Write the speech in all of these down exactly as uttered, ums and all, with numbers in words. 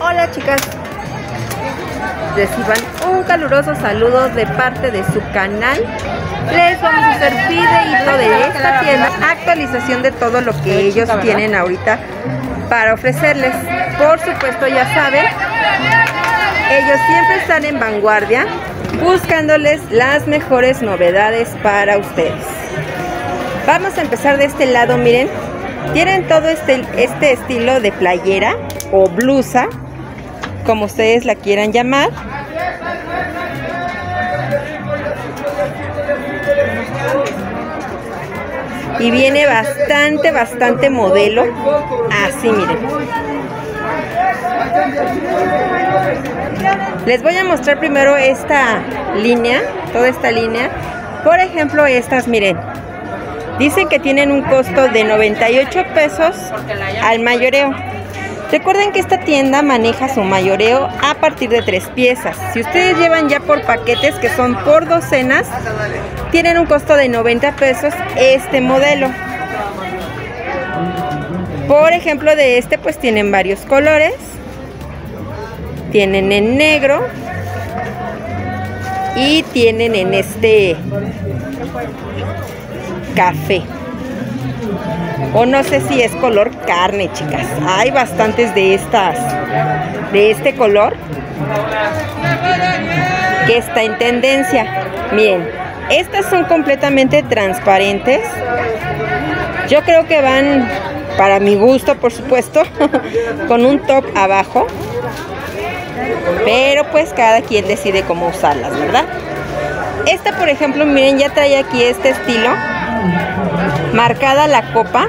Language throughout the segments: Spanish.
Hola chicas, reciban un caluroso saludo de parte de su canal. Les vamos a hacer videíto de esta tienda, actualización de todo lo que ellos tienen ahorita para ofrecerles. Por supuesto, ya saben, ellos siempre están en vanguardia, buscándoles las mejores novedades para ustedes. Vamos a empezar de este lado, miren. Tienen todo este, este estilo de playera o blusa, como ustedes la quieran llamar. Y viene bastante, bastante modelo. Así, miren. Les voy a mostrar primero esta línea, toda esta línea. Por ejemplo, estas, miren. Dicen que tienen un costo de noventa y ocho pesos al mayoreo. Recuerden que esta tienda maneja su mayoreo a partir de tres piezas. Si ustedes llevan ya por paquetes, que son por docenas, tienen un costo de noventa pesos este modelo. Por ejemplo, de este pues tienen varios colores. Tienen en negro y tienen en este café, o no sé si es color carne, chicas. Hay bastantes de estas, de este color, que está en tendencia. Miren, estas son completamente transparentes. Yo creo que van, para mi gusto, por supuesto, con un top abajo, pero pues cada quien decide cómo usarlas, ¿verdad? Esta, por ejemplo, miren, ya trae aquí este estilo, marcada la copa,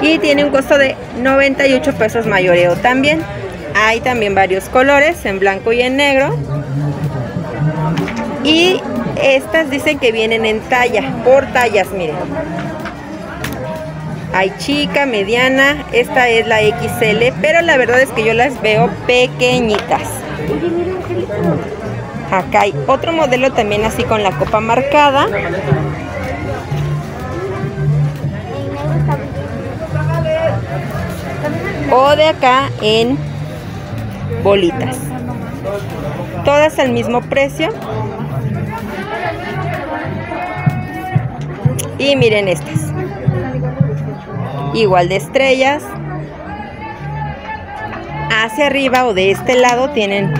y tiene un costo de noventa y ocho pesos mayoreo también. Hay también varios colores, en blanco y en negro, y estas dicen que vienen en talla, por tallas, miren. Hay chica, mediana, esta es la equis ele, pero la verdad es que yo las veo pequeñitas. Acá hay otro modelo también así con la copa marcada. O de acá en bolitas. Todas al mismo precio. Y miren estas. Igual de estrellas. Hacia arriba o de este lado tienen...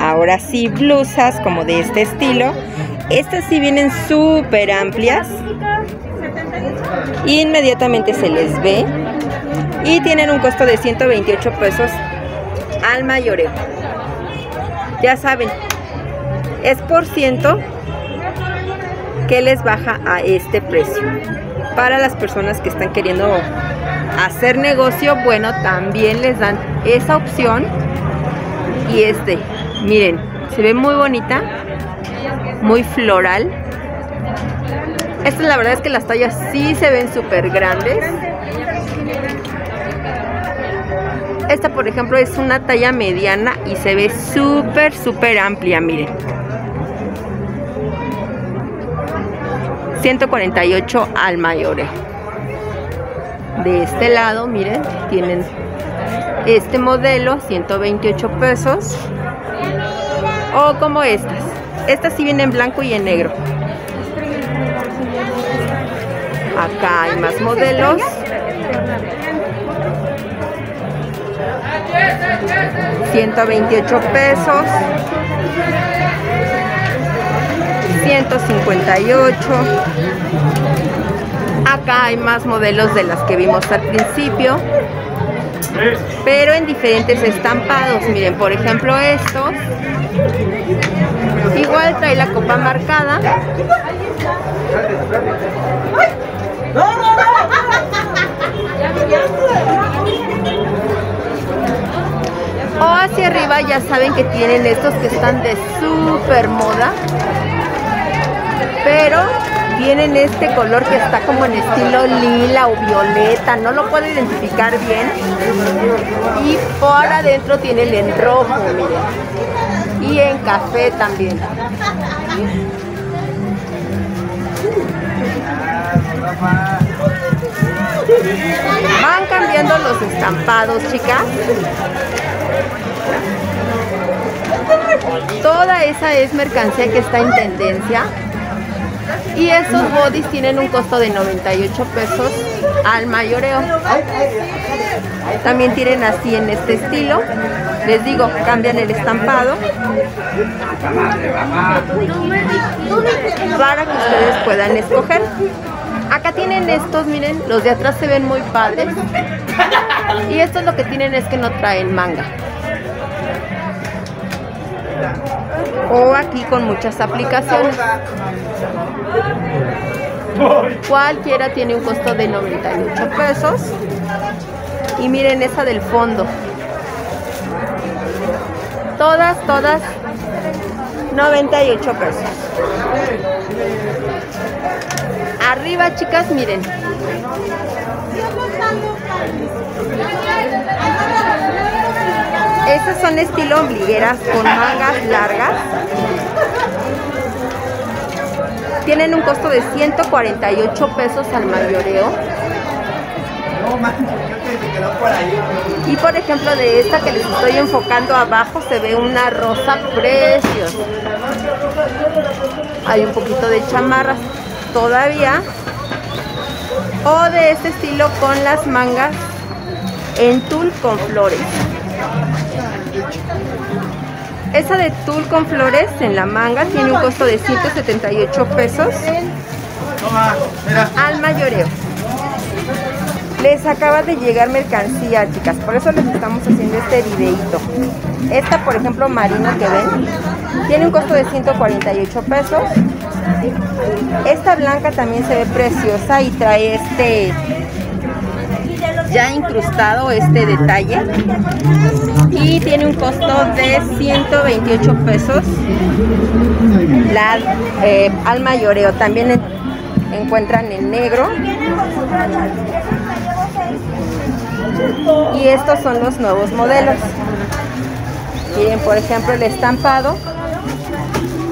Ahora sí, blusas como de este estilo. Estas sí vienen súper amplias. Inmediatamente se les ve. Y tienen un costo de ciento veintiocho pesos al mayoreo. Ya saben, es por ciento que les baja a este precio. Para las personas que están queriendo hacer negocio, bueno, también les dan esa opción. Y este... Miren, se ve muy bonita, muy floral. Estas, la verdad es que las tallas sí se ven súper grandes. Esta, por ejemplo, es una talla mediana y se ve súper, súper amplia, miren. ciento cuarenta y ocho al mayoreo. De este lado, miren, tienen este modelo, ciento veintiocho pesos. O como estas. Estas sí vienen en blanco y en negro. Acá hay más modelos. ciento veintiocho pesos. ciento cincuenta y ocho. Acá hay más modelos de las que vimos al principio, pero en diferentes estampados. Miren, por ejemplo, estos igual trae la copa marcada. O hacia arriba, ya saben que tienen estos que están de súper moda, pero tienen este color que está como en estilo lila o violeta, no lo puedo identificar bien. Y por adentro tienen en rojo, miren. Y en café también. Van cambiando viendo los estampados, chicas. Toda esa es mercancía que está en tendencia. Y esos bodys tienen un costo de noventa y ocho pesos al mayoreo. También tienen así en este estilo. Les digo, cambian el estampado para que ustedes puedan escoger. Acá tienen estos, miren, los de atrás se ven muy padres. Y esto es lo que tienen, es que no traen manga. O aquí con muchas aplicaciones. Cualquiera tiene un costo de noventa y ocho pesos. Y miren esa del fondo. Todas, todas noventa y ocho pesos. Arriba, chicas, miren. Esas son estilo ombligueras con mangas largas. Tienen un costo de ciento cuarenta y ocho pesos al mayoreo. Y por ejemplo, de esta que les estoy enfocando abajo, se ve una rosa preciosa. Hay un poquito de chamarras todavía. O de este estilo con las mangas en tul con flores. Esa de tul con flores en la manga tiene un costo de ciento setenta y ocho pesos al mayoreo. Les acaba de llegar mercancía, chicas, por eso les estamos haciendo este videito. Esta, por ejemplo, marina que ven, tiene un costo de ciento cuarenta y ocho pesos. Esta blanca también se ve preciosa y trae este... ya incrustado este detalle y tiene un costo de ciento veintiocho pesos la, eh, al mayoreo. También encuentran el negro y estos son los nuevos modelos. Miren, por ejemplo, el estampado,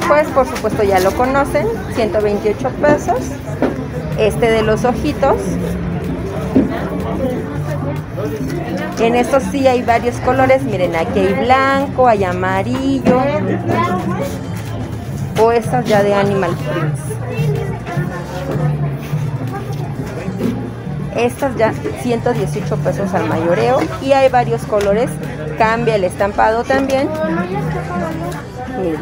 pues por supuesto ya lo conocen, ciento veintiocho pesos. Este de los ojitos. En estos sí hay varios colores, miren, aquí hay blanco, hay amarillo, o estas ya de Animal Prints. Estas ya ciento dieciocho pesos al mayoreo y hay varios colores, cambia el estampado también. Miren.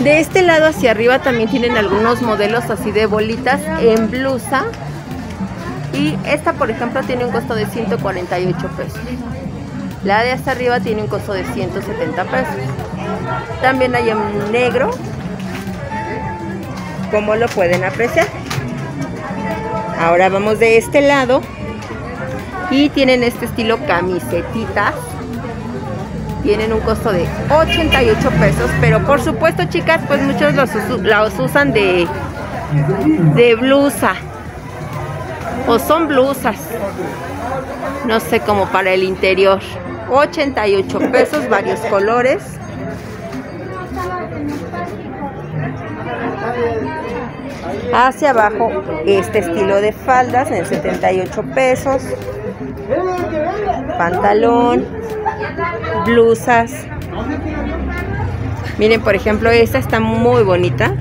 De este lado hacia arriba también tienen algunos modelos así de bolitas en blusa. Y esta, por ejemplo, tiene un costo de ciento cuarenta y ocho pesos. La de hasta arriba tiene un costo de ciento setenta pesos. También hay en negro, como lo pueden apreciar. Ahora vamos de este lado. Y tienen este estilo camisetitas. Tienen un costo de ochenta y ocho pesos, pero por supuesto, chicas, pues muchos los, los usan de, de blusa. O son blusas. No sé, como para el interior. ochenta y ocho pesos, varios colores. Hacia abajo, este estilo de faldas en setenta y ocho pesos. Pantalón, blusas. Miren, por ejemplo, esta está muy bonita.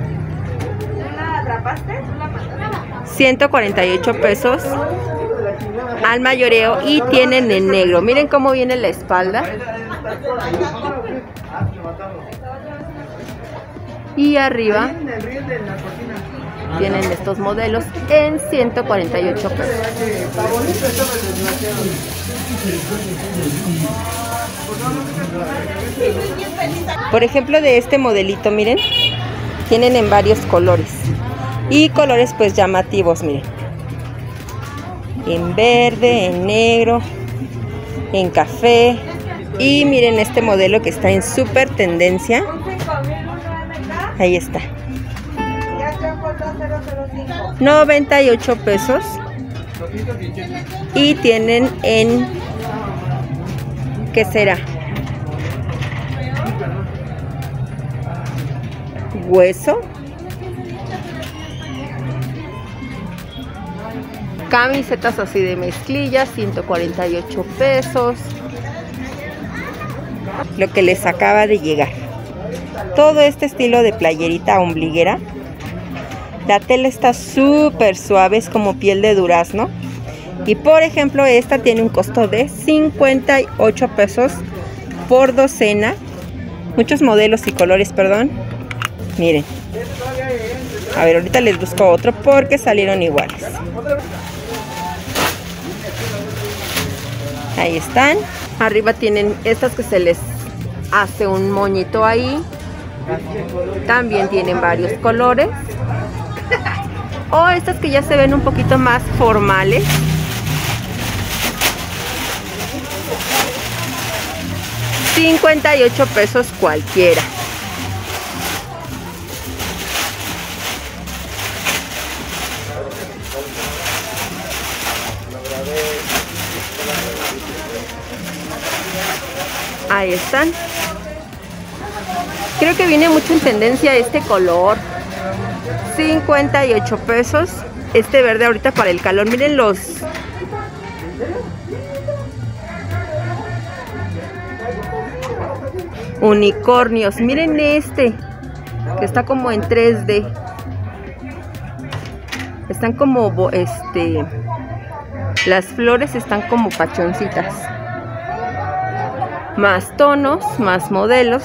ciento cuarenta y ocho pesos al mayoreo y tienen en negro. Miren cómo viene la espalda. Y arriba tienen estos modelos en ciento cuarenta y ocho pesos. Por ejemplo, de este modelito, miren, tienen en varios colores y colores pues llamativos, miren, en verde, en negro, en café. Y miren este modelo que está en súper tendencia. Ahí está, noventa y ocho pesos y tienen en, ¿qué será? Hueso Camisetas así de mezclilla, ciento cuarenta y ocho pesos. Lo que les acaba de llegar. Todo este estilo de playerita ombliguera. La tela está súper suave, es como piel de durazno. Y por ejemplo, esta tiene un costo de cincuenta y ocho pesos por docena. Muchos modelos y colores, perdón. Miren. A ver, ahorita les busco otro porque salieron iguales. Ahí están. Arriba tienen estas que se les hace un moñito ahí. También tienen varios colores. O estas que ya se ven un poquito más formales. cincuenta y ocho pesos cualquiera. Ahí están. Creo que viene mucho en tendencia este color. cincuenta y ocho pesos. Este verde ahorita para el calor. Miren los... unicornios. Miren este, que está como en tres D. Están como... este... las flores están como pachoncitas. Más tonos, más modelos.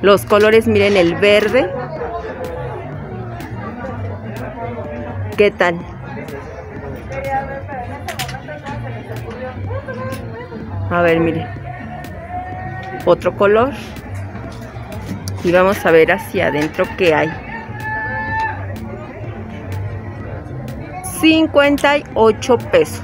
Los colores, miren el verde. ¿Qué tal? A ver, miren. Otro color. Y vamos a ver hacia adentro qué hay. cincuenta y ocho pesos.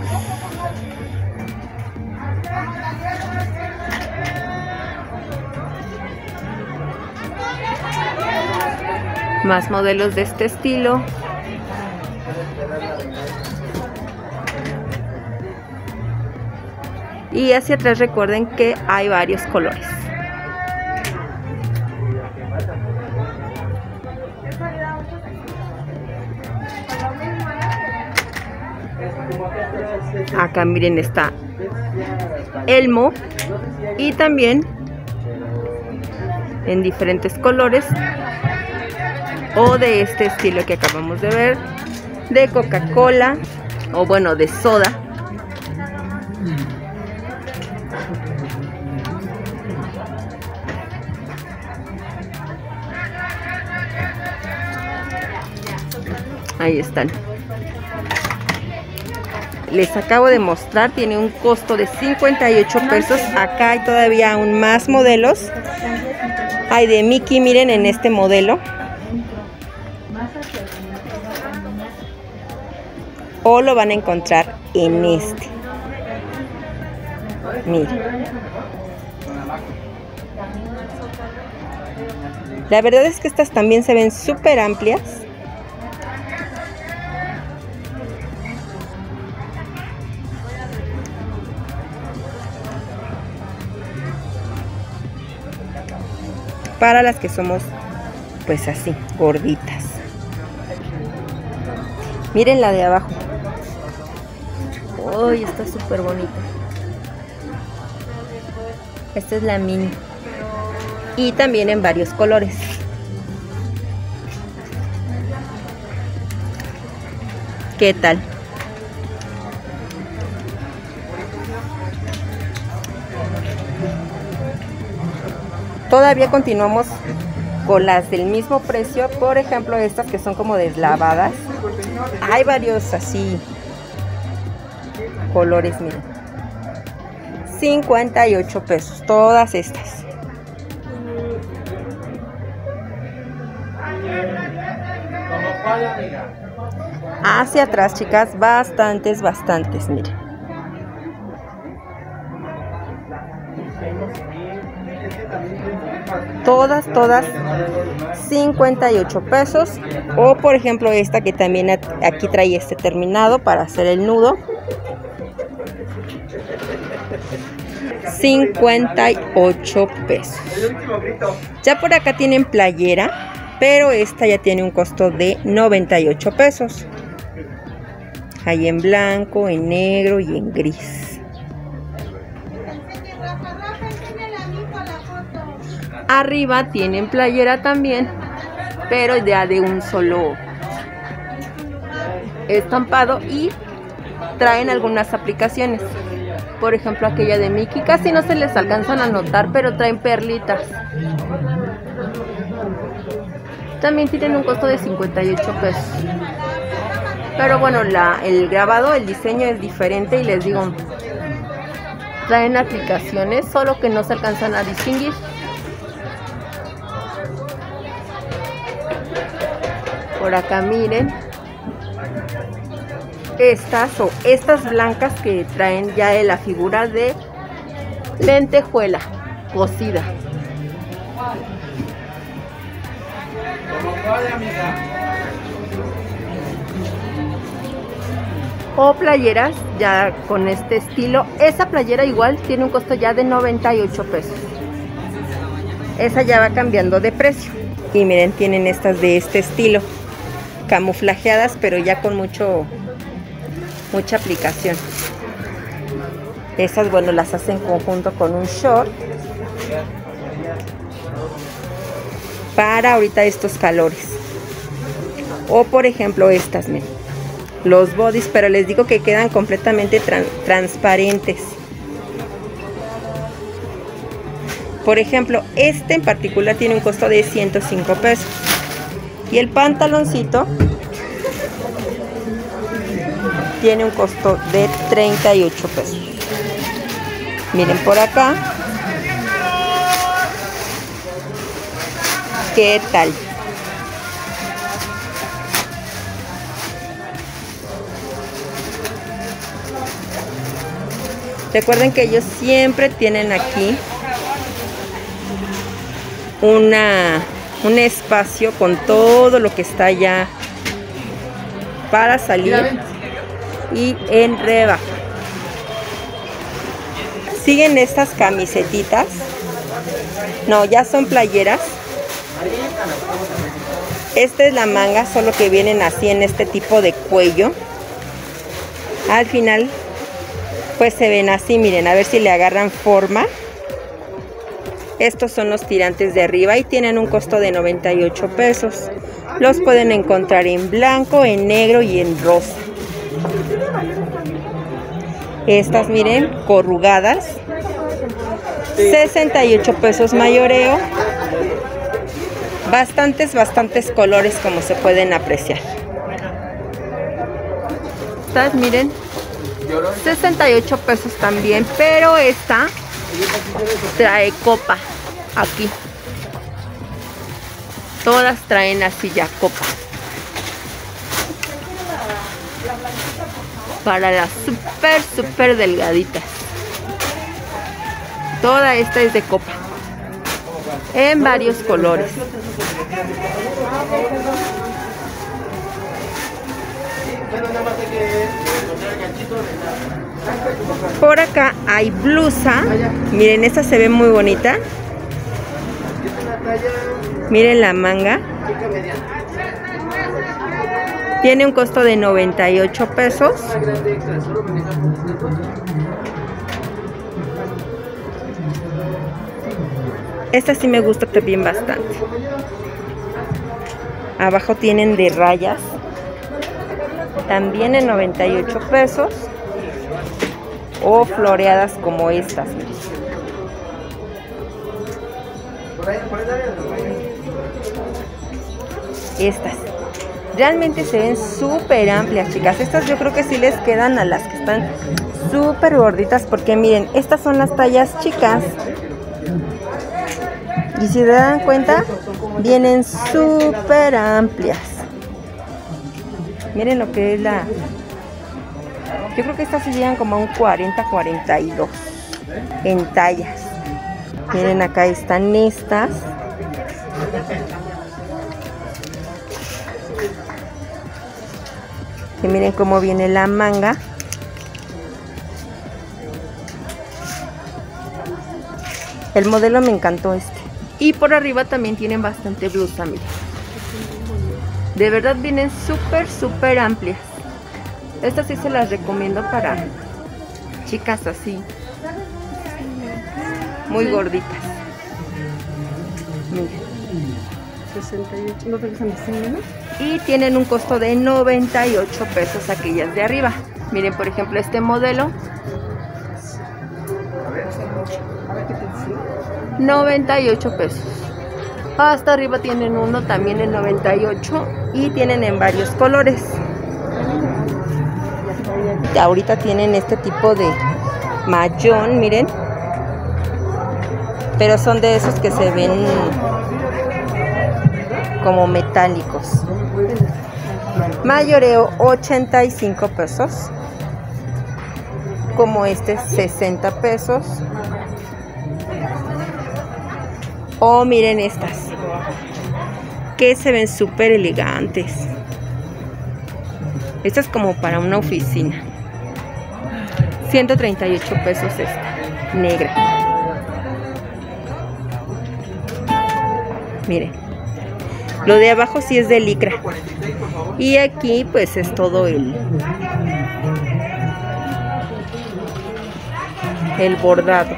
Más modelos de este estilo. Y hacia atrás recuerden que hay varios colores. Acá miren, está elmo y también en diferentes colores. O de este estilo que acabamos de ver, de Coca-Cola, o bueno, de soda. Ahí están. Les acabo de mostrar, tiene un costo de cincuenta y ocho pesos. Acá hay todavía aún más modelos. Hay de Mickey, miren en este modelo. O lo van a encontrar en este. Miren. La verdad es que estas también se ven súper amplias. Para las que somos pues así, gorditas. Miren la de abajo. ¡Uy! Está súper bonita. Esta es la mini. Y también en varios colores. ¿Qué tal? Todavía continuamos con las del mismo precio. Por ejemplo, estas que son como deslavadas. Hay varios así... colores, miren, cincuenta y ocho pesos, todas estas. Hacia atrás, chicas, bastantes, bastantes, miren. Todas, todas, cincuenta y ocho pesos. O por ejemplo esta que también aquí trae este terminado para hacer el nudo. cincuenta y ocho pesos. Ya por acá tienen playera, pero esta ya tiene un costo de noventa y ocho pesos. Hay en blanco, en negro y en gris. Arriba tienen playera también, pero ya de un solo estampado, y traen algunas aplicaciones. Por ejemplo, aquella de Mickey, casi no se les alcanzan a notar, pero traen perlitas. También tienen un costo de cincuenta y ocho pesos. Pero bueno, la, el grabado, el diseño es diferente, y les digo, traen aplicaciones, solo que no se alcanzan a distinguir. Por acá miren, estas o estas blancas que traen ya de la figura de lentejuela cocida. O playeras ya con este estilo. Esa playera igual tiene un costo ya de noventa y ocho pesos. Esa ya va cambiando de precio. Y miren, tienen estas de este estilo, camuflajeadas, pero ya con mucho mucha aplicación. Esas, bueno, las hacen conjunto con un short para ahorita estos calores. O por ejemplo estas, miren, los bodys, pero les digo que quedan completamente tran transparentes. Por ejemplo, este en particular tiene un costo de ciento cinco pesos. Y el pantaloncito tiene un costo de treinta y ocho pesos. Miren por acá. ¿Qué tal? Recuerden que ellos siempre tienen aquí una, un espacio con todo lo que está ya para salir y en rebaja. Siguen estas camisetitas, no, ya son playeras. Esta es la manga, solo que vienen así en este tipo de cuello. Al final pues se ven así, miren, a ver si le agarran forma. Estos son los tirantes de arriba y tienen un costo de noventa y ocho pesos. Los pueden encontrar en blanco, en negro y en rosa. Estas, miren, corrugadas, sesenta y ocho pesos mayoreo. Bastantes, bastantes colores, como se pueden apreciar. Estas, miren, sesenta y ocho pesos también, pero esta trae copa aquí. Todas traen así ya copa. Para las súper, súper delgaditas. Toda esta es de copa. En varios colores. Por acá hay blusa. Miren, esta se ve muy bonita. Miren la manga. Tiene un costo de noventa y ocho pesos. Esta sí me gusta también bastante. Abajo tienen de rayas. También en noventa y ocho pesos. O floreadas como estas. Estas realmente se ven súper amplias, chicas. Estas yo creo que sí les quedan a las que están súper gorditas, porque miren, estas son las tallas chicas. Y si se dan cuenta, vienen súper amplias. Miren lo que es la... Yo creo que estas se llegan como a un cuarenta, cuarenta y dos en tallas. Miren, acá están estas. Y miren cómo viene la manga. El modelo me encantó este. Y por arriba también tienen bastante blusa, miren. De verdad vienen súper, súper amplias. Estas sí se las recomiendo para chicas así, muy gorditas. Miren. Y tienen un costo de noventa y ocho pesos aquellas de arriba. Miren, por ejemplo, este modelo. noventa y ocho pesos. Hasta arriba tienen uno también en noventa y ocho y tienen en varios colores. Ahorita tienen este tipo de mayón, miren. Pero son de esos que se ven como metálicos. Mayoreo ochenta y cinco pesos. Como este sesenta pesos. Oh, miren estas, que se ven súper elegantes. Esta es como para una oficina. ciento treinta y ocho pesos esta, negra. Miren, lo de abajo sí es de licra. Y aquí pues es todo el, el bordado.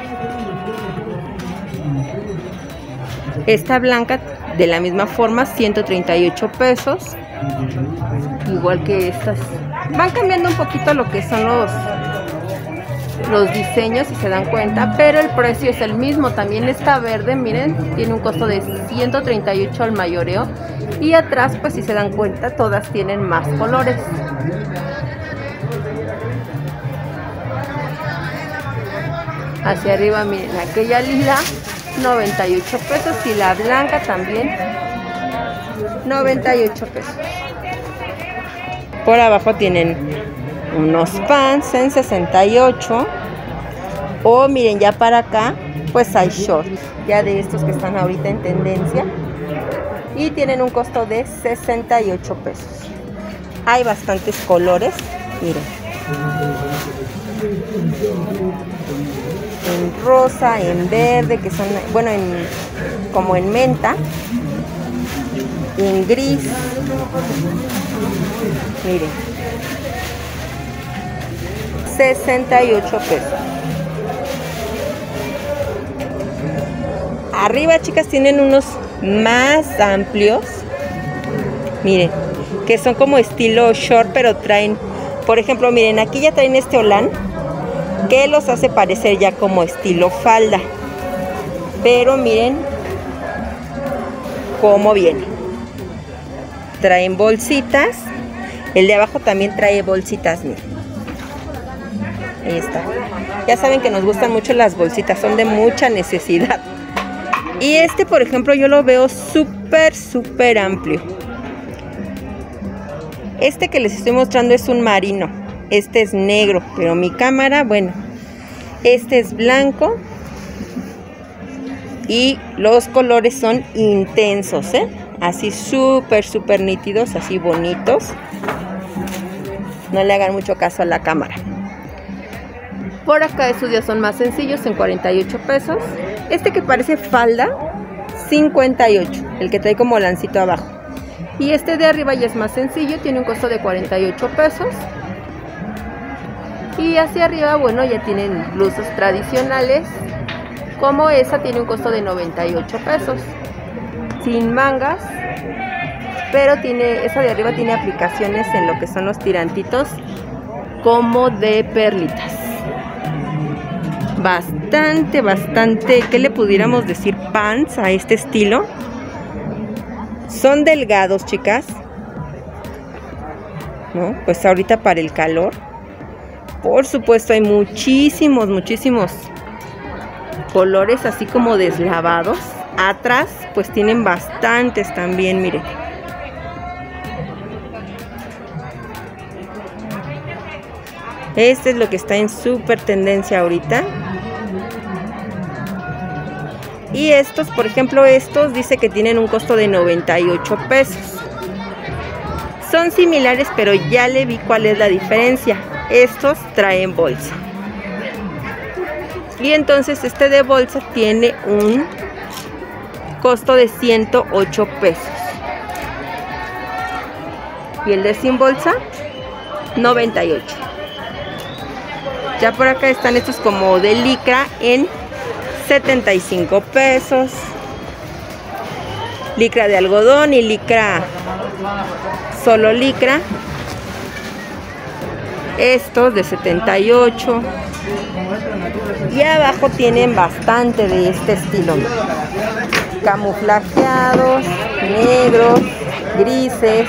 Esta blanca de la misma forma, ciento treinta y ocho pesos. Igual que estas. Van cambiando un poquito lo que son los los diseños, si se dan cuenta, pero el precio es el mismo. También esta verde, miren, tiene un costo de ciento treinta y ocho al mayoreo. Y atrás, pues si se dan cuenta, todas tienen más colores. Hacia arriba, miren, aquella lila, noventa y ocho pesos, y la blanca también, noventa y ocho pesos. Por abajo tienen unos pants en sesenta y ocho. O miren, ya para acá pues hay shorts, ya de estos que están ahorita en tendencia, y tienen un costo de sesenta y ocho pesos. Hay bastantes colores, miren, en rosa, en verde, que son, bueno, en, como en menta, en gris. Miren, sesenta y ocho pesos. Arriba, chicas, tienen unos más amplios. Miren, que son como estilo short, pero traen, por ejemplo, miren, aquí ya traen este holán, que los hace parecer ya como estilo falda. Pero miren cómo viene. Traen bolsitas. El de abajo también trae bolsitas, miren. Ahí está. Ya saben que nos gustan mucho las bolsitas, son de mucha necesidad. Y este, por ejemplo, yo lo veo súper, súper amplio. Este que les estoy mostrando es un marino. Este es negro, pero mi cámara, bueno. Este es blanco. Y los colores son intensos, ¿eh? Así súper, súper nítidos, así bonitos. No le hagan mucho caso a la cámara. Por acá estos ya son más sencillos, en cuarenta y ocho pesos. Este que parece falda, cincuenta y ocho, el que trae como lancito abajo. Y este de arriba ya es más sencillo, tiene un costo de cuarenta y ocho pesos. Y hacia arriba, bueno, ya tienen blusas tradicionales, como esa, tiene un costo de noventa y ocho pesos. Sin mangas, pero tiene, esa de arriba tiene aplicaciones en lo que son los tirantitos como de perlitas. Bastante, bastante, ¿qué le pudiéramos decir? Pants a este estilo. Son delgados, chicas, ¿no? Pues ahorita para el calor, por supuesto, hay muchísimos, muchísimos colores así como deslavados. Atrás pues tienen bastantes también, miren. Este es lo que está en súper tendencia ahorita. Y estos, por ejemplo, estos dice que tienen un costo de noventa y ocho pesos. Son similares, pero ya le vi cuál es la diferencia. Estos traen bolsa. Y entonces este de bolsa tiene un costo de ciento ocho pesos. Y el de sin bolsa, noventa y ocho. Ya por acá están estos como de licra en setenta y cinco pesos. Licra de algodón y licra, solo licra. Estos de setenta y ocho. Y abajo tienen bastante de este estilo. Camuflajeados, negros, grises.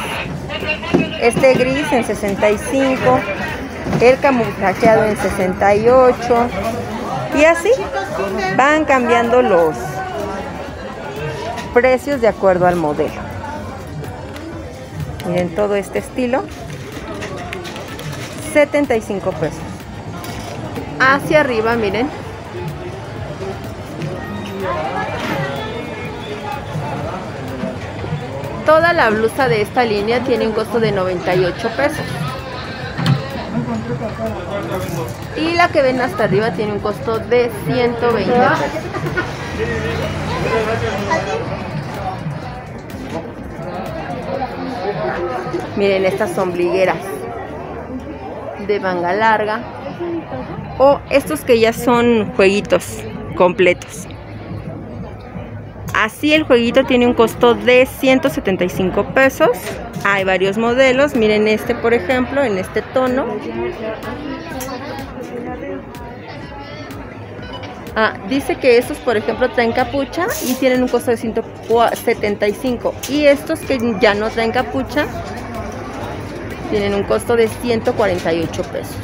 Este gris en sesenta y cinco. El camuflajeado en sesenta y ocho. Y así van cambiando los precios de acuerdo al modelo. Miren todo este estilo. setenta y cinco pesos. Hacia arriba, miren. Toda la blusa de esta línea tiene un costo de noventa y ocho pesos. Y la que ven hasta arriba tiene un costo de ciento veinte pesos. Miren estas ombligueras de manga larga o estos que ya son jueguitos completos. Así el jueguito tiene un costo de ciento setenta y cinco pesos. Hay varios modelos. Miren este, por ejemplo, en este tono. Ah, dice que estos, por ejemplo, traen capucha y tienen un costo de ciento setenta y cinco. Y estos que ya no traen capucha tienen un costo de ciento cuarenta y ocho pesos.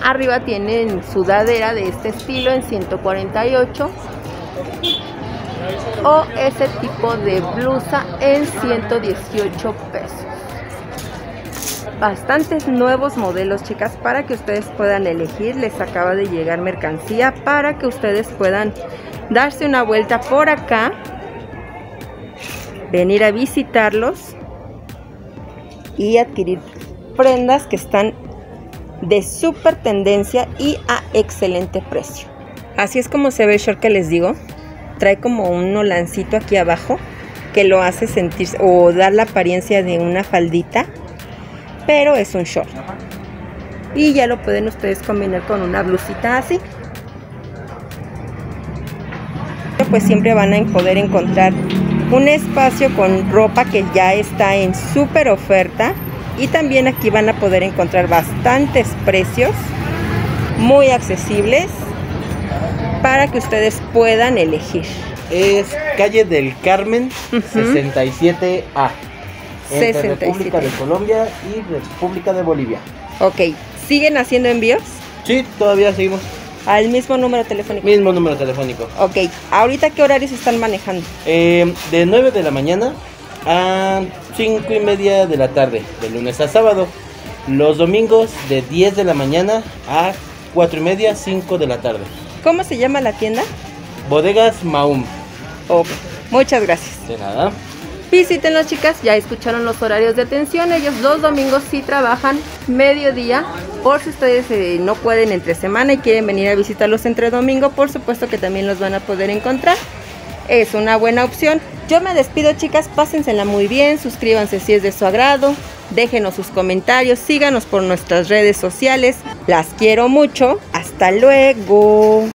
Arriba tienen sudadera de este estilo en ciento cuarenta y ocho. O ese tipo de blusa en ciento dieciocho pesos. Bastantes nuevos modelos, chicas, para que ustedes puedan elegir. Les acaba de llegar mercancía para que ustedes puedan darse una vuelta por acá, venir a visitarlos y adquirir prendas que están de súper tendencia y a excelente precio. Así es como se ve el short que les digo. Trae como un holancito aquí abajo que lo hace sentir o dar la apariencia de una faldita, pero es un short. Y ya lo pueden ustedes combinar con una blusita así. Pues siempre van a poder encontrar un espacio con ropa que ya está en súper oferta. Y también aquí van a poder encontrar bastantes precios muy accesibles para que ustedes puedan elegir. Es Calle del Carmen, uh-huh. sesenta y siete A, entre sesenta y siete. República de Colombia y República de Bolivia. Ok, ¿siguen haciendo envíos? Sí, todavía seguimos. ¿Al mismo número telefónico? Mismo número telefónico. Ok, ¿ahorita qué horarios están manejando? Eh, de nueve de la mañana a cinco y media de la tarde, de lunes a sábado. Los domingos de diez de la mañana a cuatro y media, cinco de la tarde. ¿Cómo se llama la tienda? Bodegas Mahum. Ok, muchas gracias. De nada. Visítenlos, chicas, ya escucharon los horarios de atención. Ellos los domingos sí trabajan mediodía. Por si ustedes eh, no pueden entre semana y quieren venir a visitarlos entre domingo, por supuesto que también los van a poder encontrar. Es una buena opción. Yo me despido, chicas, pásensela muy bien, suscríbanse si es de su agrado, déjenos sus comentarios, síganos por nuestras redes sociales. Las quiero mucho. Hasta luego.